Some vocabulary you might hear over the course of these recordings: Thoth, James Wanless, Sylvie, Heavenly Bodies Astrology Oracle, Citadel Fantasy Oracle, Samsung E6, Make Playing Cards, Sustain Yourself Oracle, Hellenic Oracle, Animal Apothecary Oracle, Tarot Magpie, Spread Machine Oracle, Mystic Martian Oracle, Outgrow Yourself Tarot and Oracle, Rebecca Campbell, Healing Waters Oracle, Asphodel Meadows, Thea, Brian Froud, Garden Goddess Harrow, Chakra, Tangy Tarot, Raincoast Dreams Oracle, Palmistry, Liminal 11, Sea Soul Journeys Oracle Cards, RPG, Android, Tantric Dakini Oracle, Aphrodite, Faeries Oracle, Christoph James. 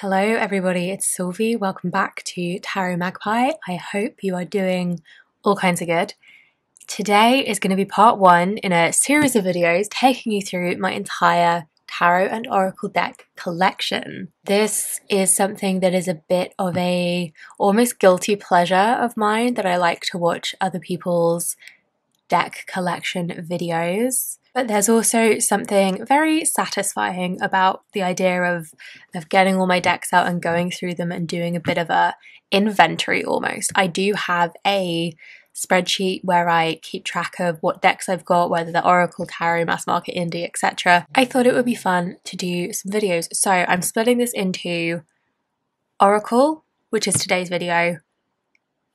Hello everybody, it's Sylvie. Welcome back to Tarot Magpie. I hope you are doing all kinds of good. Today is going to be part one in a series of videos taking you through my entire tarot and oracle deck collection. This is something that is a bit of a almost guilty pleasure of mine, that I like to watch other people's deck collection videos. But there's also something very satisfying about the idea of getting all my decks out and going through them and doing a bit of an inventory almost. I do have a spreadsheet where I keep track of what decks I've got, whether they're Oracle, Tarot, Mass Market, Indie, etc. I thought it would be fun to do some videos. So I'm splitting this into Oracle, which is today's video,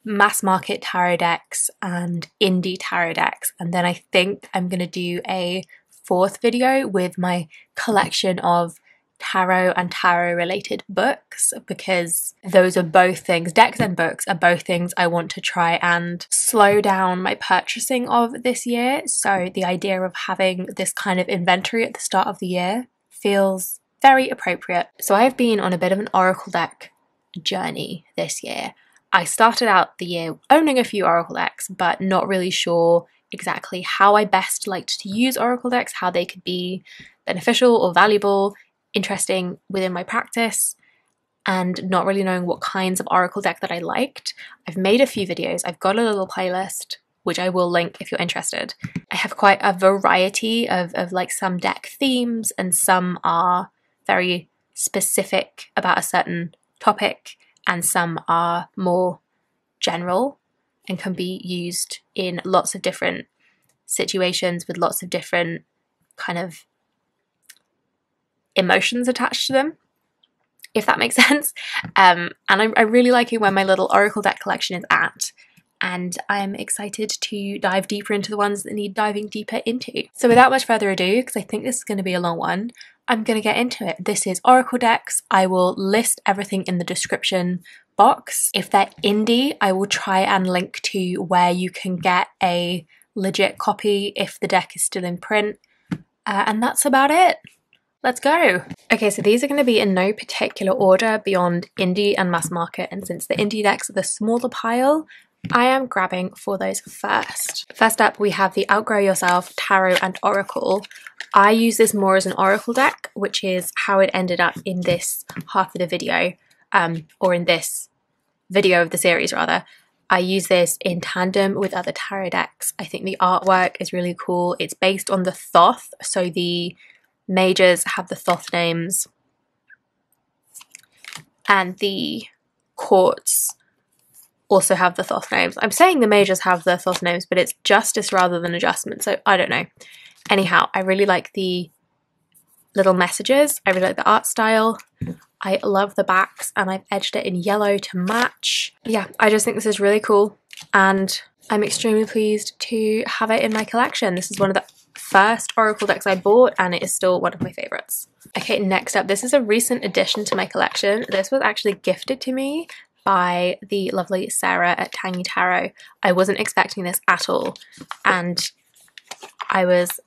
Mass Market Tarot decks and Indie Tarot decks, and then I think I'm going to do a fourth video with my collection of tarot and tarot related books, because those are both things, decks and books are both things I want to try and slow down my purchasing of this year. So the idea of having this kind of inventory at the start of the year feels very appropriate. So I've been on a bit of an oracle deck journey this year. I started out the year owning a few oracle decks, but not really sure exactly how I best liked to use oracle decks, how they could be beneficial or valuable, interesting within my practice, and not really knowing what kinds of oracle deck that I liked. I've made a few videos, I've got a little playlist, which I will link if you're interested. I have quite a variety of like some deck themes, and some are very specific about a certain topic, and some are more general and can be used in lots of different situations with lots of different kind of emotions attached to them, if that makes sense. And I'm really liking where my little oracle deck collection is at, and I'm excited to dive deeper into the ones that need diving deeper into. So without much further ado, because I think this is going to be a long one, I'm going to get into it. This is Oracle decks. I will list everything in the description box. If they're indie, I will try and link to where you can get a legit copy if the deck is still in print. And that's about it. Let's go. Okay, so these are going to be in no particular order beyond indie and mass market. And since the indie decks are the smaller pile, I am grabbing for those first. First up, we have the Outgrow Yourself Tarot and Oracle. I use this more as an oracle deck, which is how it ended up in this half of the video, or in this video of the series rather. I use this in tandem with other tarot decks. I think the artwork is really cool. It's based on the Thoth, so the mages have the Thoth names, and the courts also have the Thoth names. I'm saying the mages have the Thoth names, but it's justice rather than adjustment, so I don't know. Anyhow, I really like the little messages. I really like the art style. I love the backs, and I've edged it in yellow to match. Yeah, I just think this is really cool, and I'm extremely pleased to have it in my collection. This is one of the first oracle decks I bought, and it is still one of my favorites. Okay, next up, this is a recent addition to my collection. This was actually gifted to me by the lovely Sarah at Tangy Tarot. I wasn't expecting this at all, and I was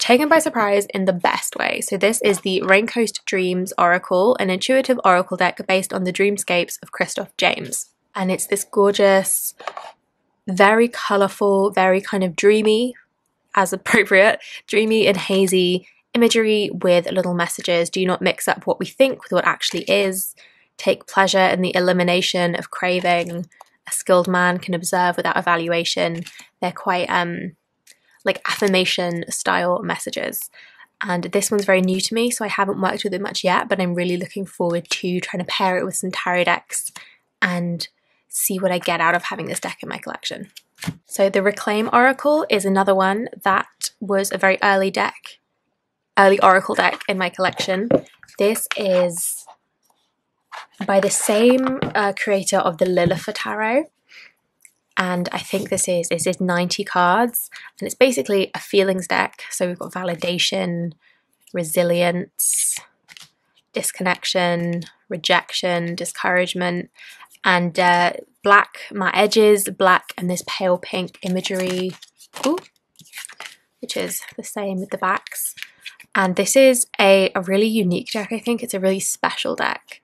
taken by surprise in the best way. So this is the Raincoast Dreams Oracle, an intuitive oracle deck based on the dreamscapes of Christoph James. And it's this gorgeous, very colourful, very kind of dreamy, as appropriate, dreamy and hazy imagery with little messages. Do not mix up what we think with what actually is. Take pleasure in the elimination of craving. A skilled man can observe without evaluation. They're quite like affirmation style messages, and this one's very new to me, so I haven't worked with it much yet, but I'm really looking forward to trying to pair it with some tarot decks and see what I get out of having this deck in my collection. So the Reclaim Oracle is another one that was a very early oracle deck in my collection. This is by the same creator of the Lilith Tarot, and I think this is 90 cards, and it's basically a feelings deck. So we've got validation, resilience, disconnection, rejection, discouragement, and black, my edges, black, and this pale pink imagery, which is the same with the backs. And this is a really unique deck, I think. It's a really special deck.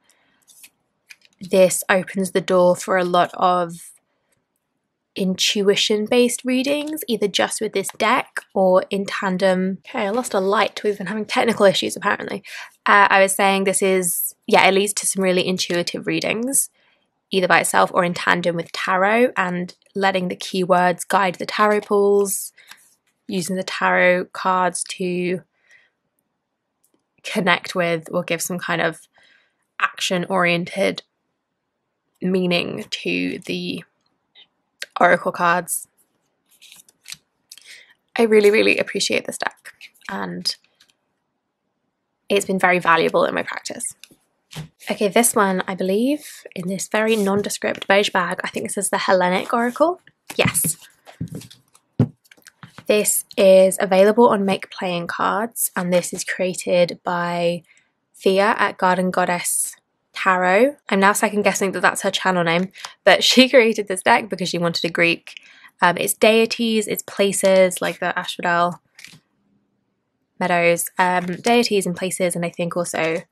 This opens the door for a lot of intuition-based readings, either just with this deck or in tandem. Okay, I lost a light. We've been having technical issues, apparently. I was saying this is, yeah, it leads to some really intuitive readings, either by itself or in tandem with tarot, and letting the keywords guide the tarot pools, using the tarot cards to connect with or give some kind of action-oriented meaning to the oracle cards. I really, really appreciate this deck, and it's been very valuable in my practice. Okay, this one, I believe, in this very nondescript beige bag, I think this is the Hellenic Oracle. Yes. This is available on Make Playing Cards, and this is created by Thea at Garden Goddess Harrow. I'm now second guessing that that's her channel name, but she created this deck because she wanted a Greek. It's deities, it's places, like the Asphodel Meadows, deities and places, and I think also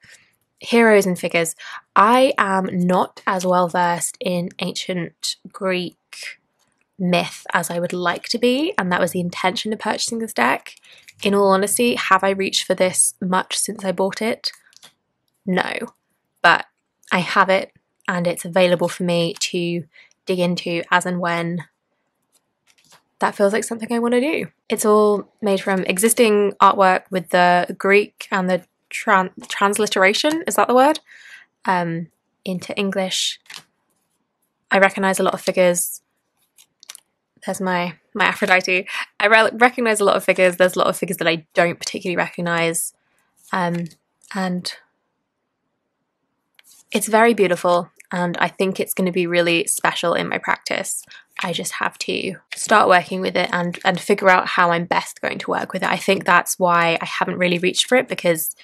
heroes and figures. I am not as well versed in ancient Greek myth as I would like to be, and that was the intention of purchasing this deck. In all honesty, have I reached for this much since I bought it? No, but I have it, and it's available for me to dig into as and when that feels like something I want to do. It's all made from existing artwork with the Greek and the transliteration, is that the word? Into English. I recognise a lot of figures. There's my Aphrodite. I recognise a lot of figures. There's a lot of figures that I don't particularly recognise. And it's very beautiful, and I think it's going to be really special in my practice. I just have to start working with it and figure out how I'm best going to work with it. I think that's why I haven't really reached for it, because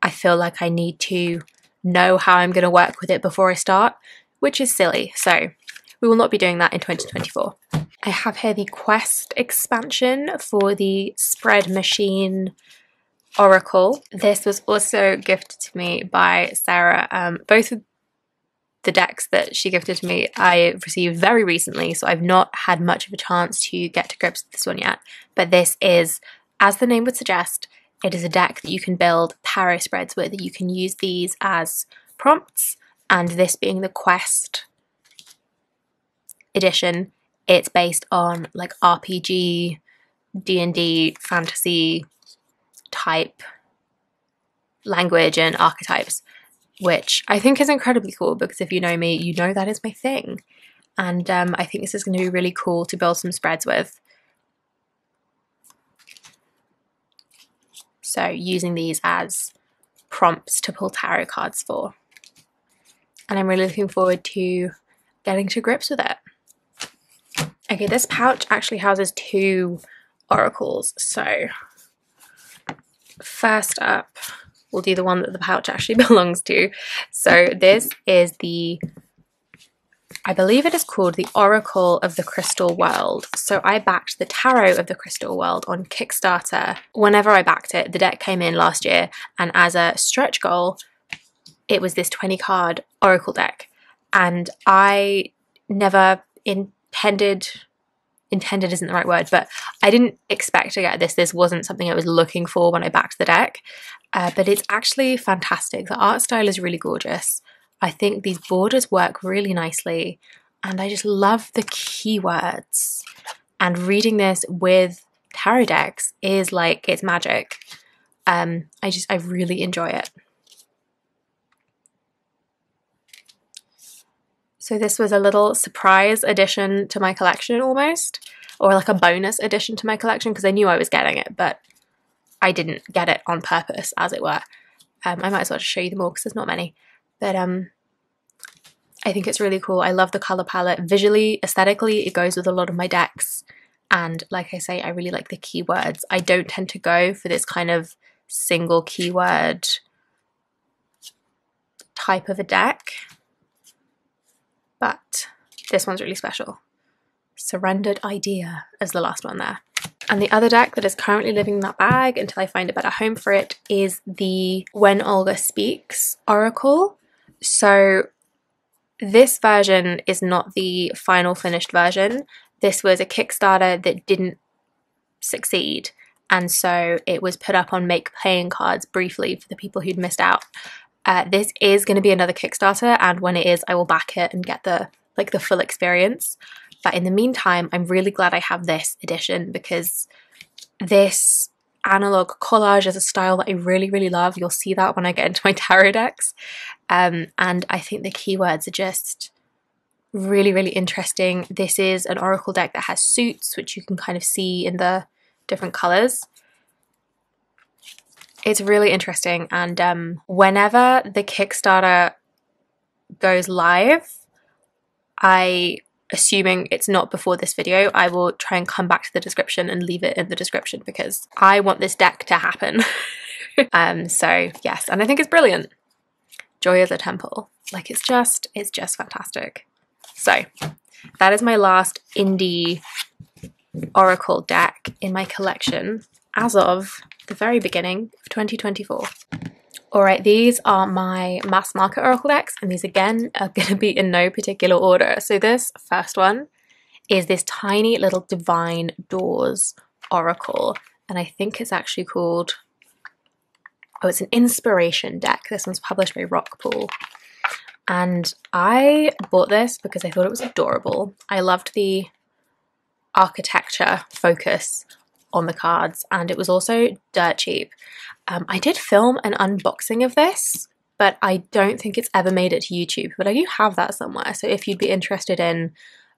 I feel like I need to know how I'm going to work with it before I start, which is silly. So we will not be doing that in 2024. I have here the Quest expansion for the Spread Machine Oracle. This was also gifted to me by Sarah. Both of the decks that she gifted to me I received very recently, so I've not had much of a chance to get to grips with this one yet. But this is, as the name would suggest, it is a deck that you can build tarot spreads with. You can use these as prompts, and this being the Quest edition, it's based on like RPG, D&D, fantasy type language and archetypes, which I think is incredibly cool, because if you know me, you know that is my thing. And I think this is going to be really cool to build some spreads with. So using these as prompts to pull tarot cards for. And I'm really looking forward to getting to grips with it. Okay, this pouch actually houses two oracles. So first up, we'll do the one that the pouch actually belongs to. So this is the, I believe it is called the Oracle of the Crystal World. So I backed the Tarot of the Crystal World on Kickstarter. Whenever I backed it, the deck came in last year, and as a stretch goal, it was this 20-card oracle deck. And I never intended isn't the right word, but I didn't expect to get this. This wasn't something I was looking for when I backed the deck, but it's actually fantastic. The art style is really gorgeous. I think these borders work really nicely, and I just love the keywords. And reading this with tarot decks is like, it's magic. I really enjoy it. So this was a little surprise addition to my collection almost, or like a bonus addition to my collection, because I knew I was getting it, but I didn't get it on purpose, as it were. I might as well just show you them all, because there's not many. But I think it's really cool. I love the colour palette. Visually, aesthetically, it goes with a lot of my decks. And like I say, I really like the keywords. I don't tend to go for this kind of single keyword type of a deck. But this one's really special. Surrendered Idea is the last one there. And the other deck that is currently living in that bag until I find a better home for it is the When Olga Speaks Oracle. So this version is not the final finished version. This was a Kickstarter that didn't succeed, and so it was put up on Make Playing Cards briefly for the people who'd missed out. This is going to be another Kickstarter, and when it is, I will back it and get the full experience. But in the meantime, I'm really glad I have this edition, because this analog collage is a style that I really, really love. You'll see that when I get into my tarot decks. And I think the keywords are just really, really interesting. This is an oracle deck that has suits, which you can kind of see in the different colors. It's really interesting. And whenever the Kickstarter goes live, assuming it's not before this video, I will try and come back to the description and leave it in the description, because I want this deck to happen. So yes, and I think it's brilliant. Joy of the Temple. Like, it's just fantastic. So that is my last indie oracle deck in my collection as of the very beginning of 2024. Alright, these are my mass market oracle decks, and these again are going to be in no particular order. So this first one is this tiny little Divine Doors Oracle, and I think it's actually called, oh, it's an inspiration deck. This one's published by Rockpool, and I bought this because I thought it was adorable. I loved the architecture focus on the cards, and it was also dirt cheap. I did film an unboxing of this, but I don't think it's ever made it to YouTube, but I do have that somewhere. So if you'd be interested in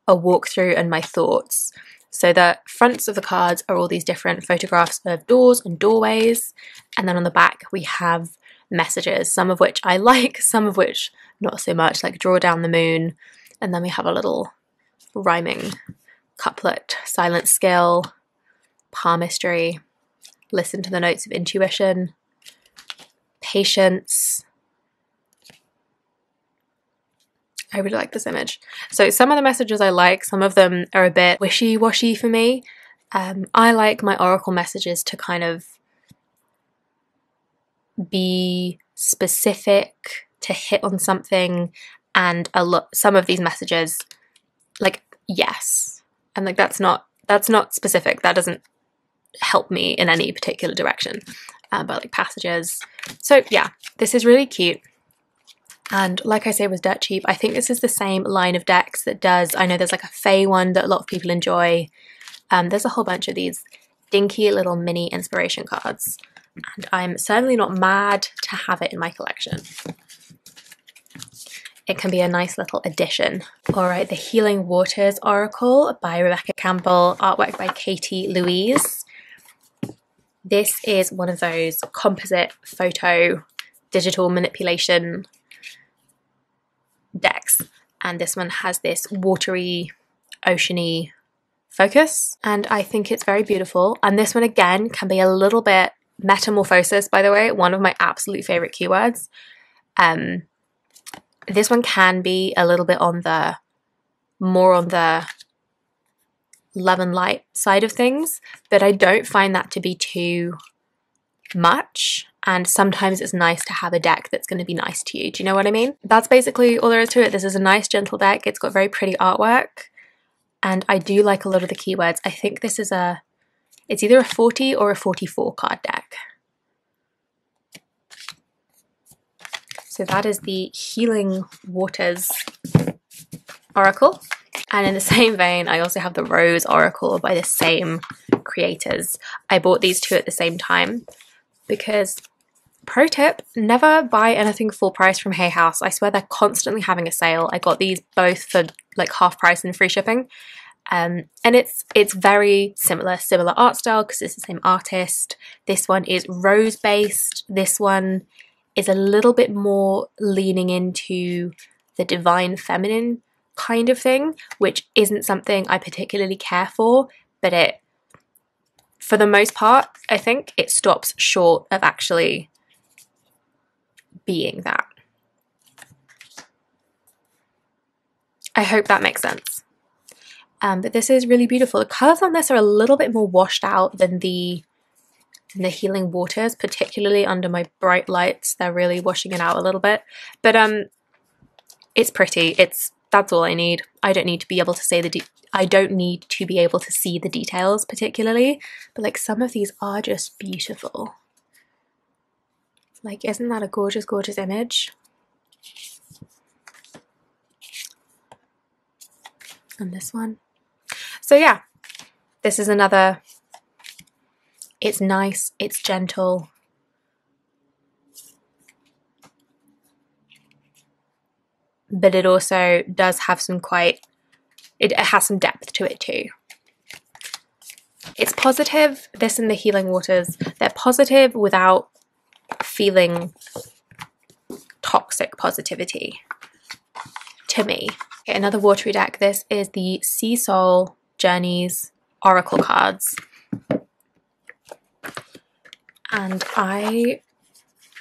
a walkthrough and my thoughts. So the fronts of the cards are all these different photographs of doors and doorways, and then on the back we have messages, some of which I like, some of which not so much, like Draw Down the Moon, and then we have a little rhyming couplet, Silent Skill, Palmistry, Listen to the Notes of Intuition, Patience. I really like this image. So some of the messages I like, some of them are a bit wishy-washy for me. I like my oracle messages to kind of be specific, to hit on something, and some of these messages, like, yes, and like that's not specific, that doesn't help me in any particular direction, but like passages. So yeah, this is really cute, and like I say, it was dirt cheap. I think this is the same line of decks that does, I know there's like a Fae one that a lot of people enjoy. There's a whole bunch of these dinky little mini inspiration cards, and I'm certainly not mad to have it in my collection. It can be a nice little addition. All right, the Healing Waters Oracle by Rebecca Campbell, artwork by Katie Louise. This is one of those composite photo digital manipulation decks, and this one has this watery, oceany focus, and I think it's very beautiful. And this one again can be a little bit metamorphosis, by the way, one of my absolute favorite keywords. This one can be a little bit on the, more on the love and light side of things, but I don't find that to be too much, and sometimes it's nice to have a deck that's going to be nice to you. Do you know what I mean? That's basically all there is to it. This is a nice gentle deck. It's got very pretty artwork, and I do like a lot of the keywords. I think this is it's either a 40 or a 44 card deck. So that is the Healing Waters Oracle. And in the same vein, I also have the Rose Oracle by the same creators. I bought these two at the same time because, pro tip, never buy anything full price from Hay House. I swear they're constantly having a sale. I got these both for like half price and free shipping. And it's very similar art style because it's the same artist. This one is rose based. This one is a little bit more leaning into the divine feminine kind of thing, which isn't something I particularly care for, but it, for the most part, I think it stops short of actually being that. I hope that makes sense. But this is really beautiful. The colors on this are a little bit more washed out than the Healing Waters, particularly under my bright lights. They're really washing it out a little bit. But it's pretty. That's all I need. I don't need to be able to say I don't need to be able to see the details particularly, but like some of these are just beautiful. Like, isn't that a gorgeous, gorgeous image? And this one. So yeah, this is another, it's nice, it's gentle. But it also does have some quite, it has some depth to it too. It's positive, this and the Healing Waters, they're positive without feeling toxic positivity to me. Okay, another watery deck, this is the Sea Soul Journeys Oracle Cards. And I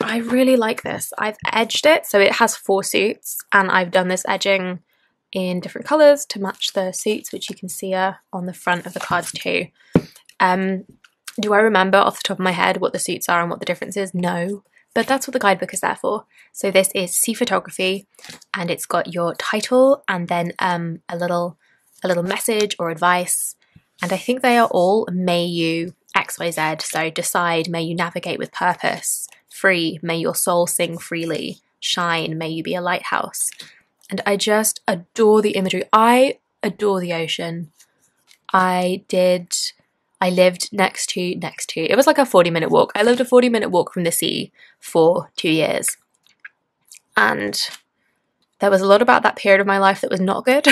really like this. I've edged it, so it has 4 suits, and I've done this edging in different colours to match the suits, which you can see are on the front of the cards too. Do I remember off the top of my head what the suits are and what the difference is? No, but that's what the guidebook is there for. So this is Sea Photography, and it's got your title and then a little message or advice, and I think they are all may you XYZ, so decide, may you navigate with purpose. Free, may your soul sing freely. Shine, may you be a lighthouse. And I just adore the imagery. I adore the ocean. I lived next to, it was like a 40-minute walk. I lived a 40-minute walk from the sea for 2 years. And there was a lot about that period of my life that was not good,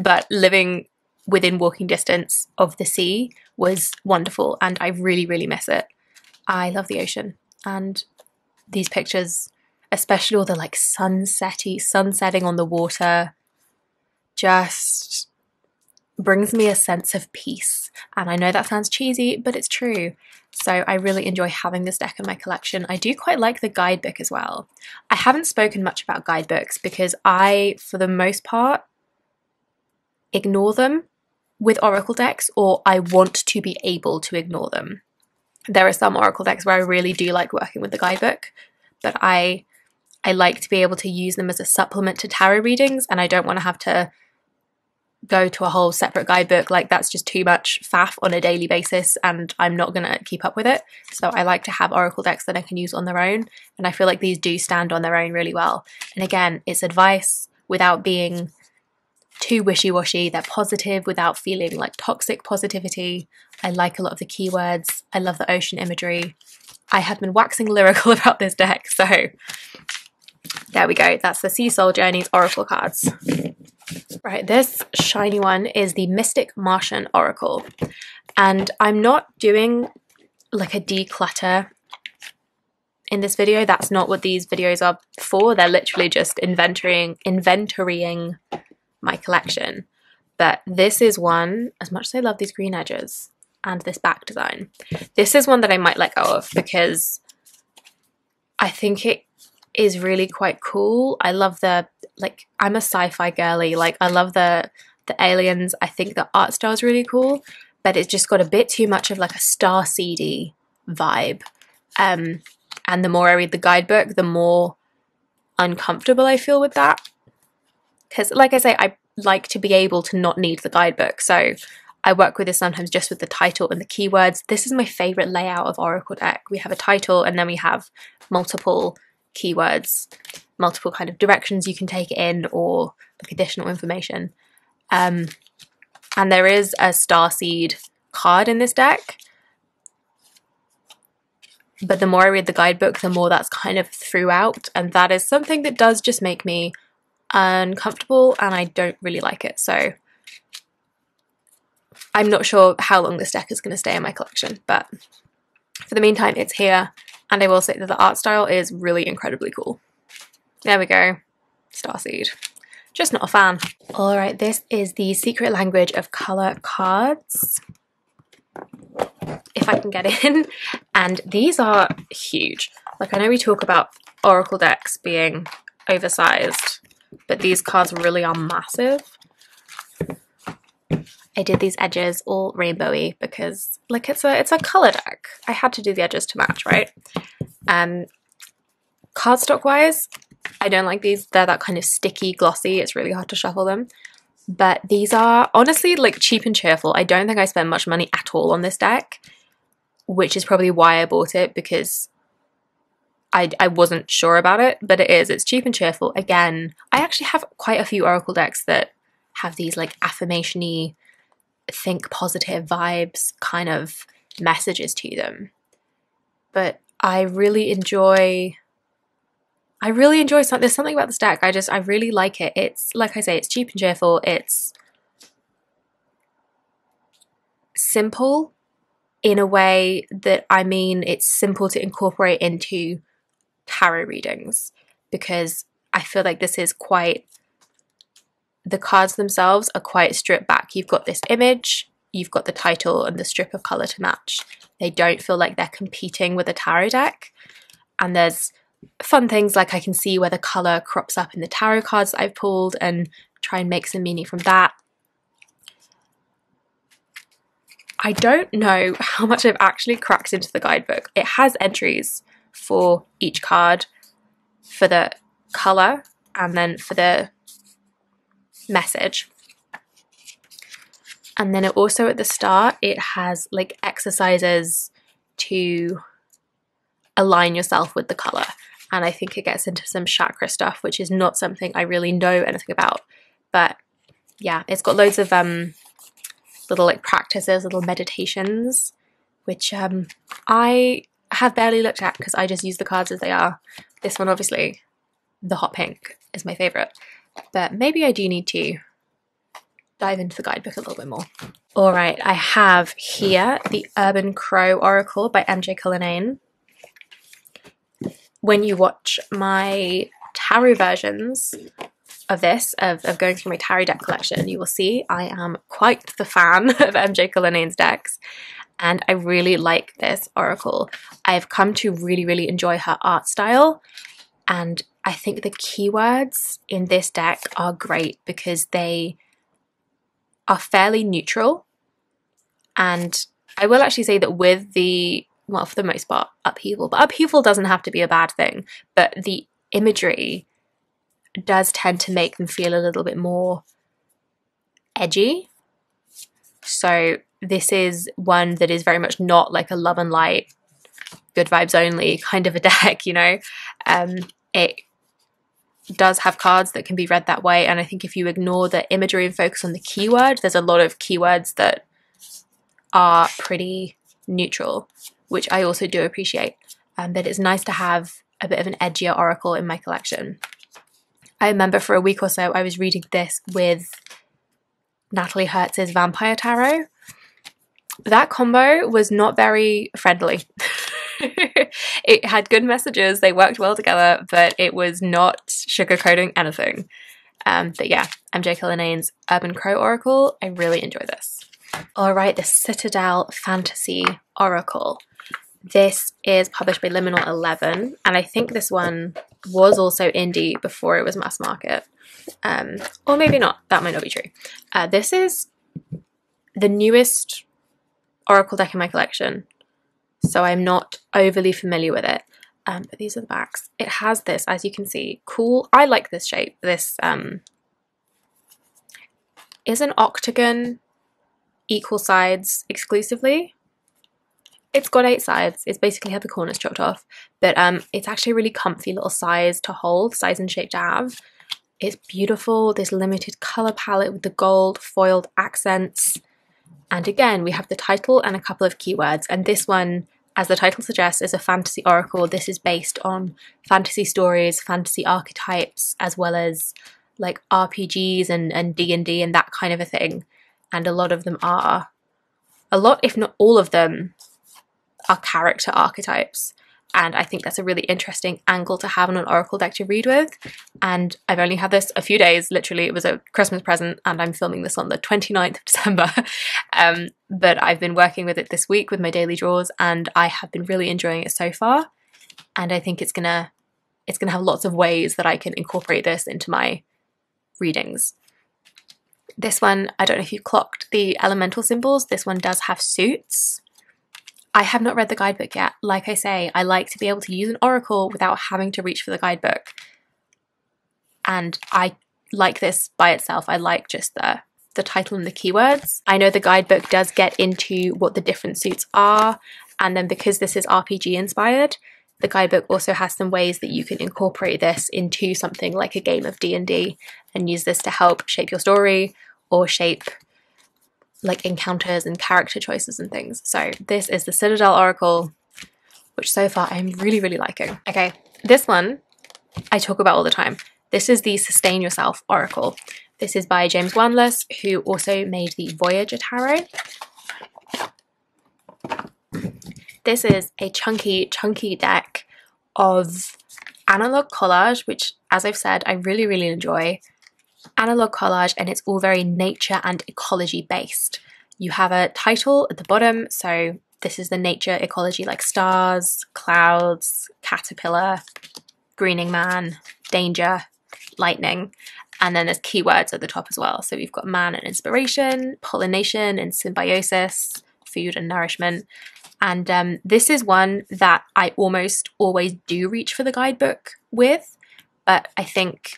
but living within walking distance of the sea was wonderful, and I really, really miss it. I love the ocean. And these pictures, especially all the like sunsetting on the water, just brings me a sense of peace. And I know that sounds cheesy, but it's true. So I really enjoy having this deck in my collection. I do quite like the guidebook as well. I haven't spoken much about guidebooks because I, for the most part, ignore them with Oracle decks, or I want to be able to ignore them. There are some Oracle decks where I really do like working with the guidebook, but I like to be able to use them as a supplement to tarot readings, and I don't want to have to go to a whole separate guidebook. Like, that's just too much faff on a daily basis, and I'm not going to keep up with it. So I like to have Oracle decks that I can use on their own, and I feel like these do stand on their own really well. And again, it's advice without being too wishy-washy. They're positive without feeling like toxic positivity. I like a lot of the keywords. I love the ocean imagery. I have been waxing lyrical about this deck, so there we go. That's the Sea Soul Journeys Oracle cards. Right, this shiny one is the Mystic Martian Oracle, and I'm not doing like a declutter in this video. That's not what these videos are for. They're literally just inventorying my collection. But this is one, as much as I love these green edges and this back design, this is one that I might let go of because I think it is really quite cool. I love the, like, I'm a sci-fi girly, like I love the aliens. I think the art style is really cool, but it's just got a bit too much of like a starseedy vibe. And the more I read the guidebook, the more uncomfortable I feel with that. Because like I say, I like to be able to not need the guidebook. So I work with this sometimes just with the title and the keywords. This is my favourite layout of Oracle deck. We have a title and then we have multiple keywords, multiple kind of directions you can take it in, or like additional information. And there is a starseed card in this deck. But the more I read the guidebook, the more that's kind of throughout. And that is something that does just make me uncomfortable, and I don't really like it. So I'm not sure how long this deck is going to stay in my collection, but for the meantime, it's here. And I will say that the art style is really incredibly cool. There we go, starseed, just not a fan. All right, this is the Secret Language of Color Cards, if I can get in. And these are huge. Like, I know we talk about Oracle decks being oversized, but these cards really are massive. I did these edges all rainbowy because, like, it's a color deck. I had to do the edges to match, right? Cardstock wise, I don't like these. They're that kind of sticky, glossy. It's really hard to shuffle them. But these are honestly like cheap and cheerful. I don't think I spent much money at all on this deck, which is probably why I bought it, because I wasn't sure about it, but it is. It's cheap and cheerful. Again, I actually have quite a few Oracle decks that have these like affirmation-y, think positive vibes kind of messages to them. But I really enjoy something. There's something about this deck. I really like it. It's, like I say, it's cheap and cheerful. It's simple in a way that, I mean, it's simple to incorporate into tarot readings, because I feel like this is quite, the cards themselves are quite stripped back. You've got this image, you've got the title and the strip of color to match. They don't feel like they're competing with a tarot deck. And there's fun things like I can see where the color crops up in the tarot cards that I've pulled and try and make some meaning from that. I don't know how much I've actually cracked into the guidebook. It has entries for each card, for the color, and then for the message. And then it also, at the start, it has like exercises to align yourself with the color. And I think it gets into some chakra stuff, which is not something I really know anything about. But yeah, it's got loads of little like practices, little meditations, which I have barely looked at because I just use the cards as they are. This one, obviously, the hot pink is my favorite, but maybe I do need to dive into the guidebook a little bit more. All right, I have here the Urban Crow Oracle by M.J. Cullinane. When you watch my tarot versions of this, of going through my tarot deck collection, you will see I am quite the fan of M.J. Cullinane's decks, and I really like this oracle. I've come to really, really enjoy her art style, and I think the keywords in this deck are great because they are fairly neutral. And I will actually say that with the, well, for the most part, upheaval, but upheaval doesn't have to be a bad thing, but the imagery does tend to make them feel a little bit more edgy. So this is one that is very much not like a love and light, good vibes only kind of a deck, you know. It does have cards that can be read that way, and I think if you ignore the imagery and focus on the keyword, there's a lot of keywords that are pretty neutral, which I also do appreciate, but it's nice to have a bit of an edgier oracle in my collection. I remember for a week or so I was reading this with Natalie Hertz's Vampire Tarot. That combo was not very friendly. It had good messages, they worked well together, but it was not sugarcoating anything. But yeah, M.J. Cullinane's Urban Crow Oracle, I really enjoy this. Alright, the Citadel Fantasy Oracle. This is published by Liminal 11, and I think this one was also indie before it was mass market. Or maybe not, that might not be true. This is the newest oracle deck in my collection, so I'm not overly familiar with it, but these are the backs. It has this, as you can see, cool, I like this shape. This is an octagon, equal sides exclusively. It's got 8 sides, it's basically had the corners chopped off, but it's actually a really comfy little size to hold, size and shape to have. It's beautiful, this limited colour palette with the gold foiled accents. And again, we have the title and a couple of keywords, and this one, as the title suggests, is a fantasy oracle. This is based on fantasy stories, fantasy archetypes, as well as like RPGs and D&D and that kind of a thing. And a lot of them are, a lot if not all of them, are character archetypes. And I think that's a really interesting angle to have on an oracle deck to read with. And I've only had this a few days, literally it was a Christmas present, and I'm filming this on the 29th of December. But I've been working with it this week with my daily draws, and I have been really enjoying it so far. And I think it's gonna have lots of ways that I can incorporate this into my readings. This one, I don't know if you clocked the elemental symbols, this one does have suits. I have not read the guidebook yet. Like I say, I like to be able to use an oracle without having to reach for the guidebook. And I like this by itself. I like just the title and the keywords. I know the guidebook does get into what the different suits are, and then because this is RPG inspired, the guidebook also has some ways that you can incorporate this into something like a game of D&D and use this to help shape your story or shape like encounters and character choices and things. So this is the Citadel Oracle, which so far I'm really, really liking. Okay, this one I talk about all the time. This is the Sustain Yourself Oracle. This is by James Wanless, who also made the Voyager Tarot. This is a chunky, chunky deck of analog collage, which, as I've said, I really, really enjoy. Analog collage, and it's all very nature and ecology based. You have a title at the bottom, so this is the nature ecology, like stars, clouds, caterpillar, greening man, danger, lightning, and then there's keywords at the top as well. So we've got man and inspiration, pollination and symbiosis, food and nourishment. And this is one that I almost always do reach for the guidebook with, but I think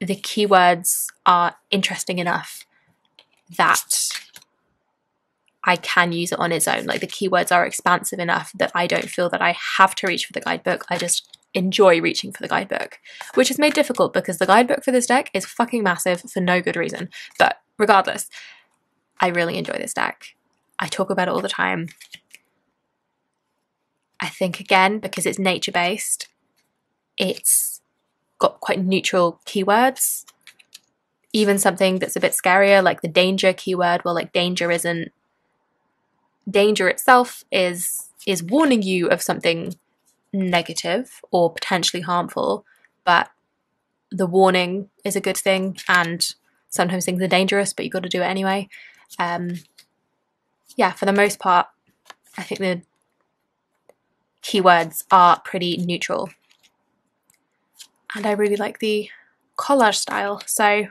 the keywords are interesting enough that I can use it on its own. Like, the keywords are expansive enough that I don't feel that I have to reach for the guidebook. I just enjoy reaching for the guidebook, which is made difficult because the guidebook for this deck is fucking massive for no good reason. But regardless, I really enjoy this deck. I talk about it all the time. I think, again, because it's nature-based, it's got quite neutral keywords. Even something that's a bit scarier, like the danger keyword, well, like danger isn't... Danger itself is warning you of something negative or potentially harmful, but the warning is a good thing, and sometimes things are dangerous, but you've got to do it anyway. Yeah, for the most part, I think the keywords are pretty neutral, and I really like the collage style. So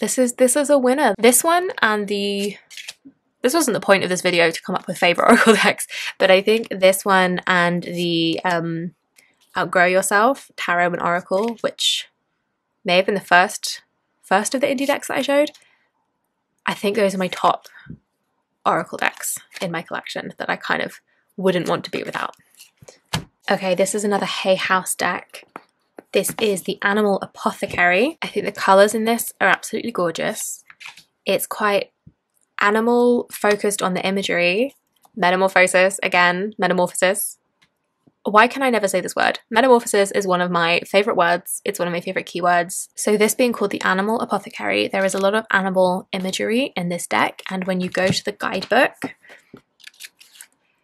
this is a winner. This one and the... This wasn't the point of this video to come up with favourite oracle decks, but I think this one and the Outgrow Yourself Tarot and Oracle, which may have been the first of the indie decks that I showed, I think those are my top oracle decks in my collection that I kind of wouldn't want to be without. Okay, this is another Hay House deck. This is the Animal Apothecary. I think the colours in this are absolutely gorgeous. It's quite animal focused on the imagery. Metamorphosis, again, metamorphosis. Why can I never say this word? Metamorphosis is one of my favourite words. It's one of my favourite keywords. So this being called the Animal Apothecary, there is a lot of animal imagery in this deck, and when you go to the guidebook,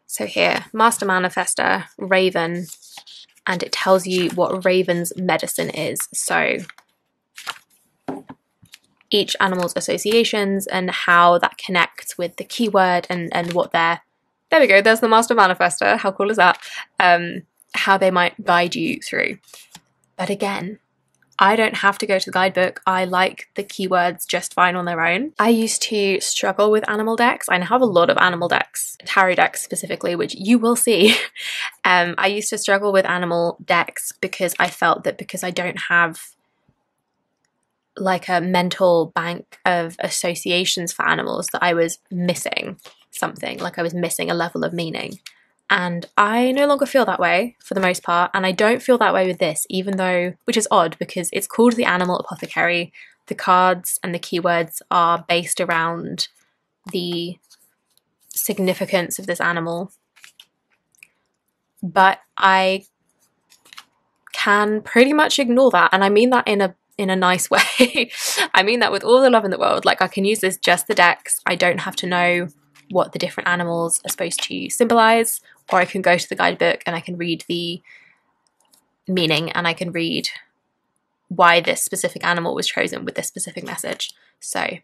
so here, Master Manifester, Raven, and it tells you what Raven's medicine is. So each animal's associations and how that connects with the keyword and what their... There we go, there's the Master Manifester. How cool is that? How they might guide you through. But again, I don't have to go to the guidebook. I like the keywords just fine on their own. I used to struggle with animal decks. I now have a lot of animal decks, tarot decks specifically, which you will see. I used to struggle with animal decks because I felt that because I don't have like a mental bank of associations for animals, that I was missing something, like I was missing a level of meaning. And I no longer feel that way for the most part, and I don't feel that way with this, even though, which is odd because it's called the Animal Apothecary. The cards and the keywords are based around the significance of this animal, but I can pretty much ignore that, and I mean that in a nice way. I mean that with all the love in the world. Like, I can use this just the decks. I don't have to know what the different animals are supposed to symbolize, or I can go to the guidebook and I can read the meaning and I can read why this specific animal was chosen with this specific message. So,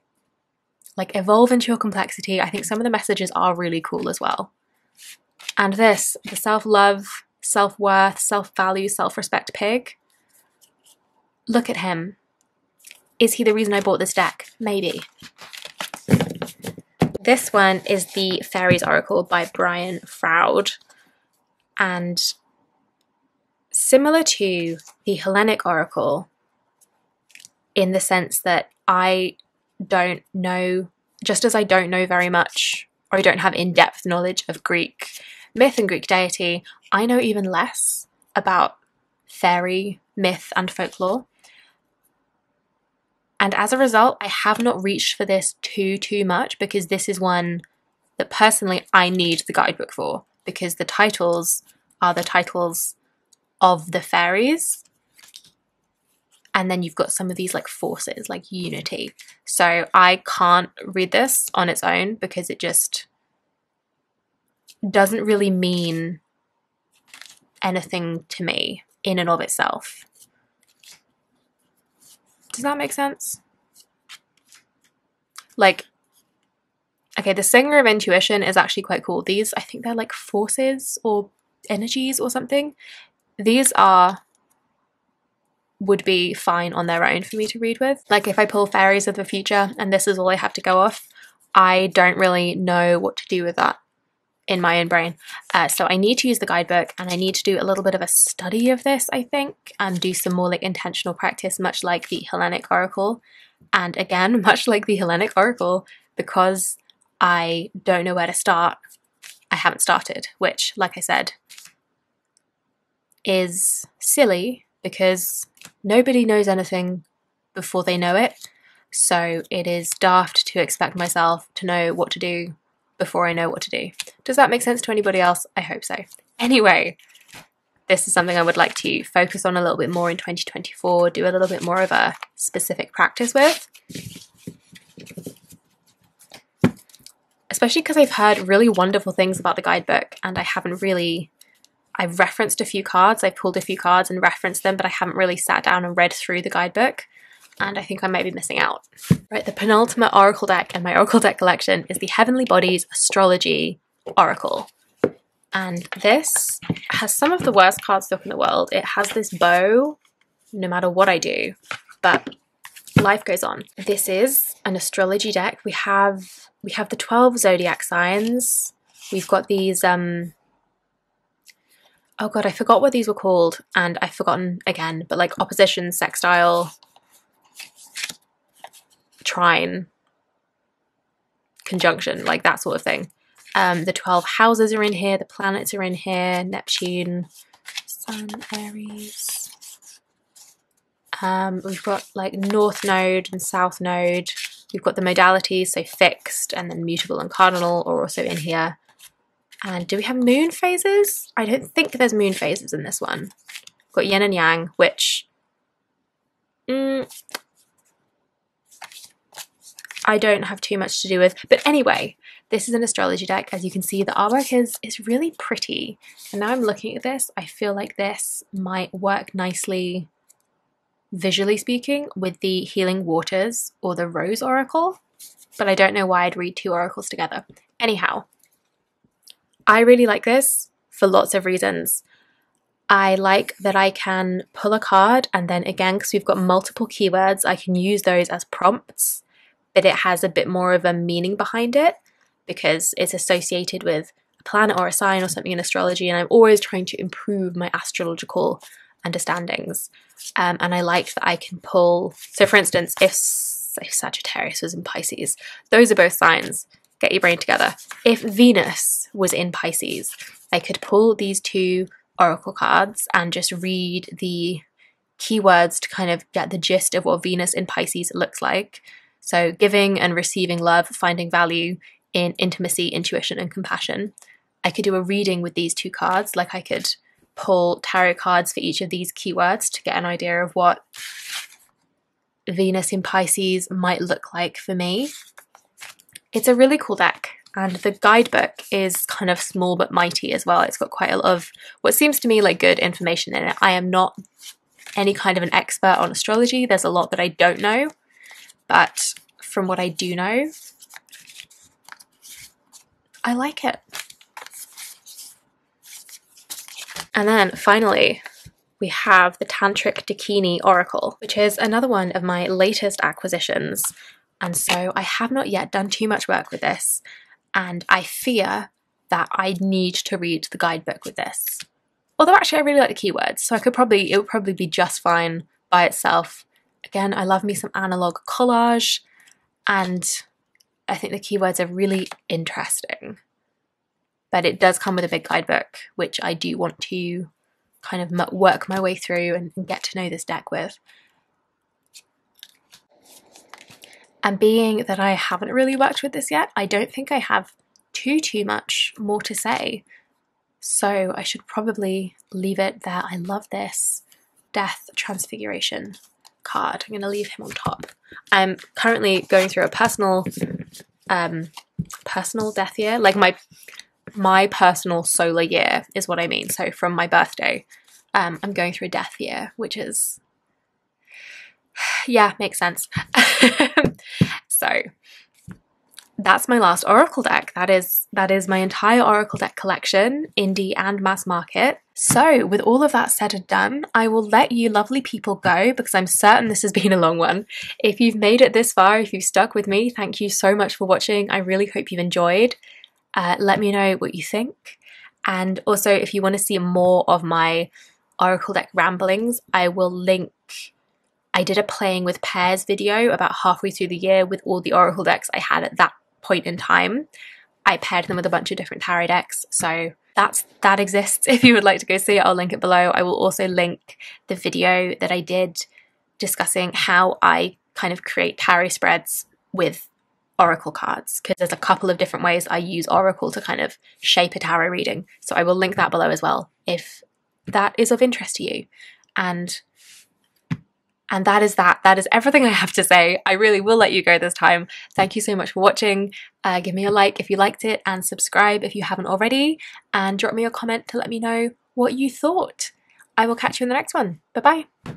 like, evolve into your complexity. I think some of the messages are really cool as well. And this, the self-love, self-worth, self-value, self-respect pig. Look at him. Is he the reason I bought this deck? Maybe. This one is the Fairies Oracle by Brian Froud. And similar to the Hellenic Oracle, in the sense that I don't know, just as I don't know very much, or I don't have in-depth knowledge of Greek myth and Greek deity, I know even less about fairy myth and folklore. And as a result, I have not reached for this too much, because this is one that personally I need the guidebook for, because the titles are the titles of the fairies. And then you've got some of these like forces, like unity. So I can't read this on its own, because it just doesn't really mean anything to me in and of itself. Does that make sense? Like, okay, the Singer of Intuition is actually quite cool. These, I think they're like forces or energies or something. These are, would be fine on their own for me to read with. Like if I pull Fairies of the Future and this is all I have to go off, I don't really know what to do with that in my own brain. So I need to use the guidebook, and I need to do a little bit of a study of this, I think, and do some more like intentional practice, much like the Hellenic Oracle. And again, much like the Hellenic Oracle, because I don't know where to start, I haven't started, which, like I said, is silly because nobody knows anything before they know it. So it is daft to expect myself to know what to do before I know what to do. Does that make sense to anybody else? I hope so. Anyway, this is something I would like to focus on a little bit more in 2024, do a little bit more of a specific practice with. Especially because I've heard really wonderful things about the guidebook, and I haven't really, I've referenced a few cards, I've pulled a few cards and referenced them, but I haven't really sat down and read through the guidebook. And I think I might be missing out. Right, the penultimate oracle deck in my oracle deck collection is the Heavenly Bodies Astrology Oracle. And this has some of the worst cardstock in the world. It has this bow, no matter what I do, but life goes on. This is an astrology deck. We have the 12 zodiac signs. We've got these, oh God, I forgot what these were called, and I've forgotten again, but like opposition, sextile, trine, conjunction, like that sort of thing. The 12 houses are in here, the planets are in here, Neptune, Sun, Aries. We've got like North Node and South Node. We've got the modalities, so fixed and then mutable and cardinal are also in here. And do we have moon phases? I don't think there's moon phases in this one. We've got yin and yang, which I don't have too much to do with. But anyway, this is an astrology deck. As you can see, the artwork is really pretty. And now I'm looking at this, I feel like this might work nicely, visually speaking, with the Healing Waters or the Rose Oracle. But I don't know why I'd read two oracles together. Anyhow, I really like this for lots of reasons. I like that I can pull a card, and then again, because we've got multiple keywords, I can use those as prompts. But it has a bit more of a meaning behind it because it's associated with a planet or a sign or something in astrology, and I'm always trying to improve my astrological understandings. And I like that I can pull, so for instance, if Sagittarius was in Pisces, those are both signs, get your brain together. If Venus was in Pisces, I could pull these two oracle cards and just read the keywords to kind of get the gist of what Venus in Pisces looks like. So giving and receiving love, finding value in intimacy, intuition, and compassion. I could do a reading with these two cards, like I could pull tarot cards for each of these keywords to get an idea of what Venus in Pisces might look like for me. It's a really cool deck, and the guidebook is kind of small but mighty as well. It's got quite a lot of what seems to me like good information in it. I am not any kind of an expert on astrology. There's a lot that I don't know. But from what I do know, I like it. And then finally, we have the Tantric Dakini Oracle, which is another one of my latest acquisitions. And so I have not yet done too much work with this, and I fear that I need to read the guidebook with this. Although actually I really like the keywords, so it would probably be just fine by itself. Again, I love me some analog collage, and I think the keywords are really interesting. But it does come with a big guidebook, which I do want to kind of work my way through and get to know this deck with. And being that I haven't really worked with this yet, I don't think I have too much more to say. So I should probably leave it there. I love this Death Transfiguration card. I'm going to leave him on top. I'm currently going through a personal death year, like my personal solar year is what I mean. So from my birthday, I'm going through a death year, which is, yeah, makes sense. So that's my last oracle deck. That is my entire oracle deck collection, indie and mass market. So with all of that said and done, I will let you lovely people go, because I'm certain this has been a long one. If you've made it this far, if you've stuck with me, thank you so much for watching. I really hope you've enjoyed. Let me know what you think. And also, if you want to see more of my oracle deck ramblings, I will link... I did a playing with pairs video about halfway through the year with all the oracle decks I had at that point in time. I paired them with a bunch of different tarot decks, so that exists. If you would like to go see it, I'll link it below. I will also link the video that I did discussing how I kind of create tarot spreads with oracle cards, because there's a couple of different ways I use oracle to kind of shape a tarot reading. So I will link that below as well if that is of interest to you. And that is everything I have to say. I really will let you go this time. Thank you so much for watching. Give me a like if you liked it, and subscribe if you haven't already, and drop me a comment to let me know what you thought. I will catch you in the next one. Bye-bye.